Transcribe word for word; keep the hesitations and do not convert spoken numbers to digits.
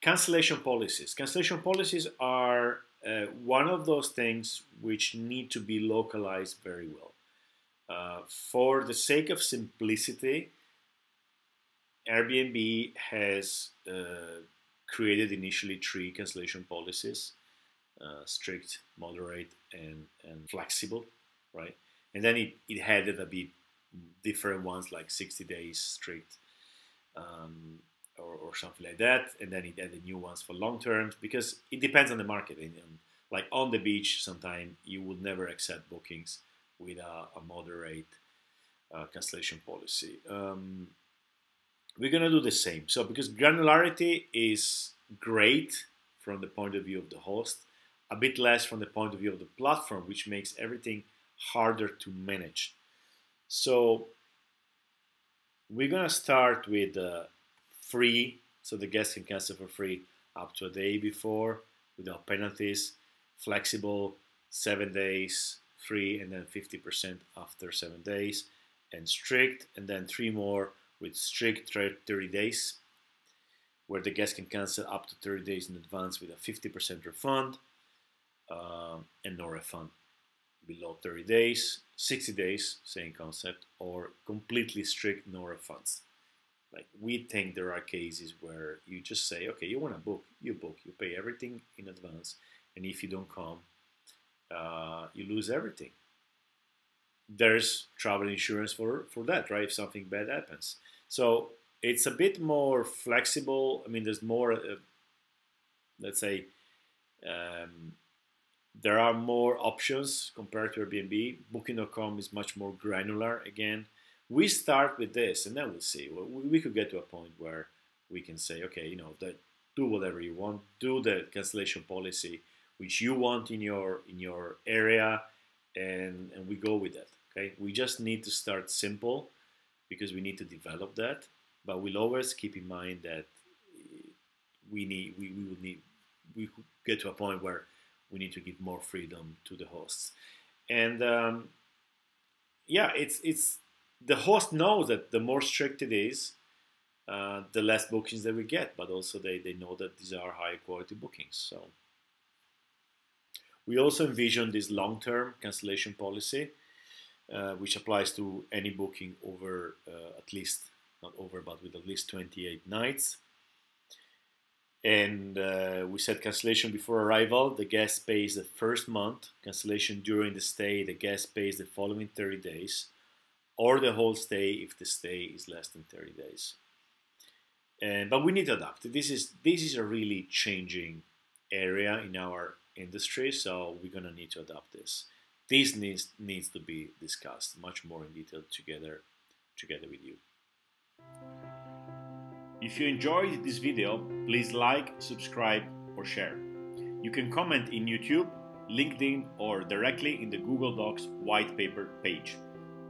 Cancellation policies. Cancellation policies are uh, one of those things which need to be localized very well. Uh, for the sake of simplicity, Airbnb has uh, created initially three cancellation policies, uh, strict, moderate, and, and flexible, right? And then it, it had a bit different ones like sixty days strict um, or, or something like that. And then it added new ones for long terms because it depends on the market. And, and like on the beach, sometimes you would never accept bookings with a, a moderate uh, cancellation policy. Um, We're going to do the same. So because granularity is great from the point of view of the host, a bit less from the point of view of the platform, which makes everything harder to manage. So we're going to start with uh, free, so the guest can cancel for free up to a day before without penalties, flexible, seven days, free, and then fifty percent after seven days, and strict, and then three more, with strict thirty days, where the guest can cancel up to thirty days in advance with a fifty percent refund uh, and no refund below thirty days, sixty days, same concept, or completely strict no refunds. Like we think there are cases where you just say, okay, you want to book, you book, you pay everything in advance, and if you don't come, uh, you lose everything. There's travel insurance for, for that, right? If something bad happens. So it's a bit more flexible. I mean, there's more, uh, let's say, um, there are more options compared to Airbnb. Booking dot com is much more granular again. We start with this and then we'll see. We, we could get to a point where we can say, okay, you know, that, do whatever you want. Do the cancellation policy, which you want in your, in your area. And, and we go with that, okay? We just need to start simple because we need to develop that, but we'll always keep in mind that we need, we, we will need, we could get to a point where we need to give more freedom to the hosts. And um, yeah, it's, it's, the host knows that the more strict it is, uh, the less bookings that we get, but also they, they know that these are high quality bookings, so. We also envision this long-term cancellation policy, uh, which applies to any booking over uh, at least, not over, but with at least twenty-eight nights. And uh, we said cancellation before arrival, the guest pays the first month. Cancellation during the stay, the guest pays the following thirty days, or the whole stay if the stay is less than thirty days. And, but we need to adapt. This is, this is a really changing area in our industry, so we're gonna need to adapt this. This needs needs to be discussed much more in detail together together with you. If you enjoyed this video, please like, subscribe, or share. You can comment in YouTube, LinkedIn, or directly in the Google Docs white paper page.